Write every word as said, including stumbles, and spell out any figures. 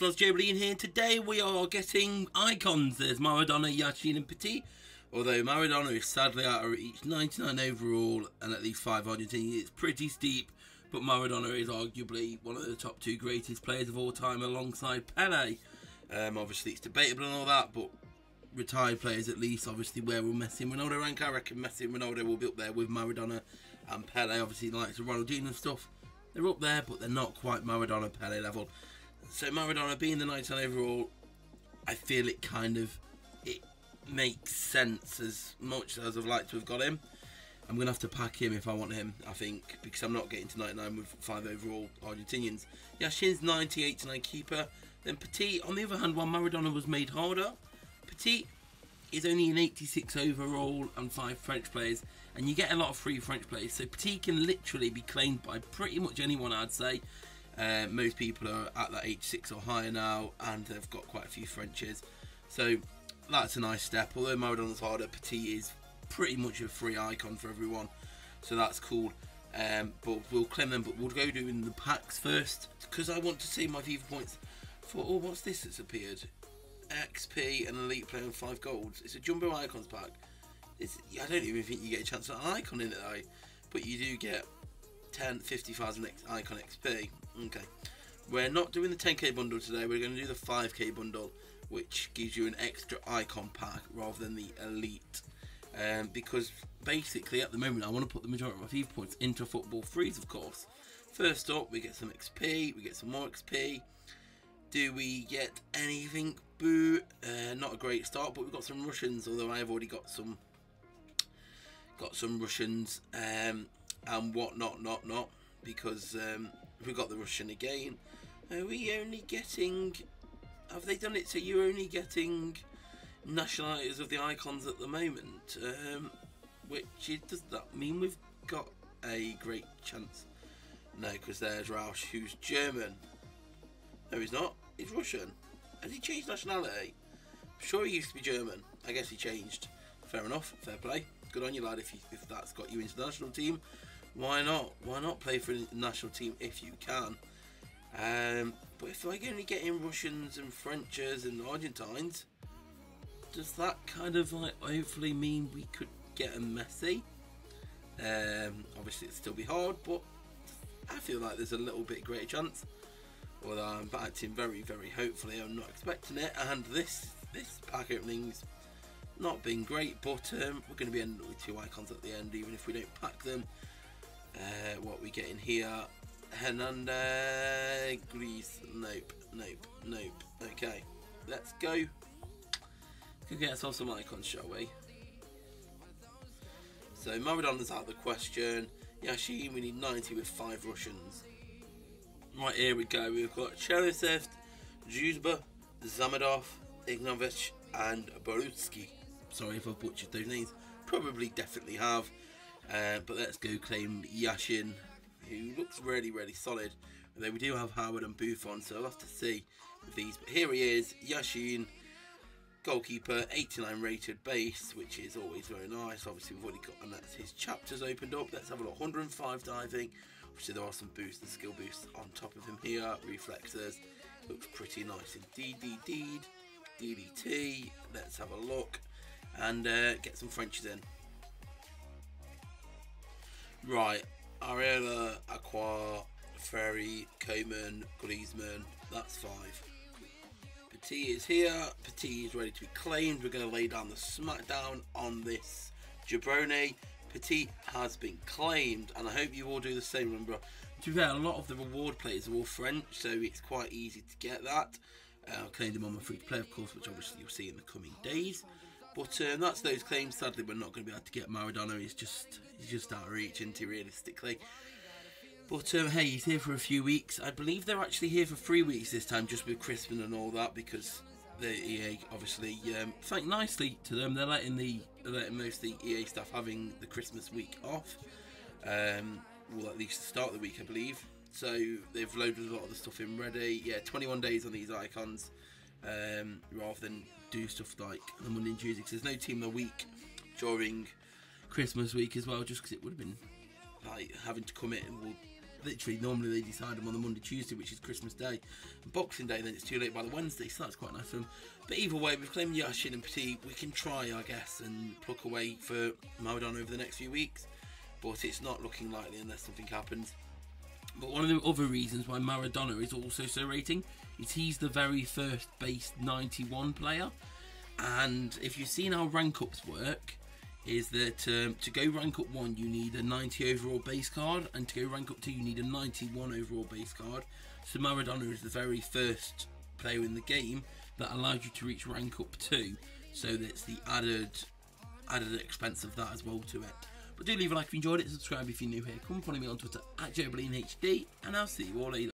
listeners, Joebiline here. Today we are getting icons. There's Maradona, Yashin and Petit. Although Maradona is sadly out of each ninety-nine overall and at least five Argentinian, it's pretty steep. But Maradona is arguably one of the top two greatest players of all time alongside Pelé. Um, obviously it's debatable and all that, but retired players at least, obviously where will Messi and Ronaldo rank? I reckon Messi and Ronaldo will be up there with Maradona and Pelé. Obviously the likes of Ronaldinho and stuff, they're up there, but they're not quite Maradona Pelé level. So Maradona being the ninety-nine overall, I feel it kind of, it makes sense as much as I've liked to have got him. I'm going to have to pack him if I want him, I think, because I'm not getting to ninety-nine with five overall Argentinians. Yashin's ninety-eight to nine keeper. Then Petit, on the other hand, while Maradona was made harder, Petit is only an eighty-six overall and five French players, and you get a lot of free French players, so Petit can literally be claimed by pretty much anyone, I'd say. Uh, most people are at that age six or higher now, and they've got quite a few Frenches, so that's a nice step. Although Maradona's harder, Petit is pretty much a free icon for everyone, so that's cool. Um, but we'll claim them, but we'll go doing the packs first because I want to see my FIFA points for. Oh, what's this that's appeared? X P and elite player and five golds. It's a jumbo icons pack. It's, I don't even think you get a chance at an icon in it though, but you do get ten, fifty thousand icon X P. Okay, we're not doing the ten K bundle today. We're going to do the five K bundle, which gives you an extra icon pack rather than the elite, um, because basically at the moment I want to put the majority of my FIFA points into football threes, of course. First up, we get some X P, we get some more X P. Do we get anything? Boo, uh, not a great start, but we've got some Russians, although I've already got some got some Russians um, and what not not not because um, we got the Russian again. Are we only getting, have they done it so you're only getting nationalities of the icons at the moment, um, which it, does that mean we've got a great chance? No, because there's Rausch, who's German. No, he's not. He's Russian. Has he changed nationality? I'm sure he used to be German. I guess he changed. Fair enough. Fair play. Good on you, lad, if, you, if that's got you into the national team. Why not? Why not play for the national team if you can? Um, but if I can only get in Russians and Frenchers and Argentines, does that kind of like hopefully mean we could get a Messi? Um, obviously, it'd still be hard, but I feel like there's a little bit greater chance. Although I'm acting very, very hopefully, I'm not expecting it. And this this pack opening's not been great, but um, we're going to be ending up with two icons at the end, even if we don't pack them. Uh, what we get in here? Hernandez, Greece. Nope, nope, nope. Okay, let's go. Let's go get ourselves some icons, shall we? So Maradona's out of the question. Yashin, we need ninety with five Russians. Right, here we go. We've got Cherosev, Juzba, Zamidov, Ignovich, and Borutsky. Sorry if I've butchered those names. Probably, definitely have. Uh, but let's go claim Yashin, who looks really, really solid. Although we do have Howard and Buffon, so I'll have to see with these. But here he is, Yashin, goalkeeper, eighty-nine rated base, which is always very nice. Obviously, we've already got, and that's his chapters opened up. Let's have a look. one hundred and five diving. Obviously there are some boosts and skill boosts on top of him here. Reflexes, looks pretty nice indeed. D D D, D D T, let's have a look and uh, get some Frenchies in. Right, Ariella, Aqua, Ferry, Koeman, Griezmann, that's five. Petit is here, Petit is ready to be claimed. We're going to lay down the smackdown on this jabroni. Petit has been claimed, and I hope you all do the same. Remember, to be fair, a lot of the reward players are all French, so it's quite easy to get that. Uh, I claimed them on my free to play, of course, which obviously you'll see in the coming days. But um, that's those claims. Sadly, we're not going to be able to get Maradona. He's just he's just out of reach, isn't he, realistically? But um, hey, he's here for a few weeks. I believe they're actually here for three weeks this time, just with Christmas and all that, because the E A obviously, um, thank nicely to them, they're letting the they're letting most of the E A staff having the Christmas week off, um, well at least the start of the week I believe, so they've loaded a lot of the stuff in ready. Yeah, twenty-one days on these icons, um, rather than do stuff like the Monday and Tuesday, because there's no team of the week during Christmas week as well, just because it would have been like having to commit and we'll literally normally they decide them on the Monday, Tuesday, which is Christmas Day and Boxing Day, then it's too late by the Wednesday, so that's quite nice of them. But either way, with Clem, Yashin and Petit, we can try, I guess, and pluck away for Maradona over the next few weeks, but it's not looking likely unless something happens. But one of the other reasons why Maradona is also so rating is he's the very first base ninety-one player, and if you've seen how rank ups work, is that um, to go rank up one you need a ninety overall base card, and to go rank up two you need a ninety-one overall base card. So Maradona is the very first player in the game that allowed you to reach rank up two, so that's the added added expense of that as well to it. But do leave a like if you enjoyed it, subscribe if you're new here, come follow me on Twitter at JoebilineHD, and I'll see you all later.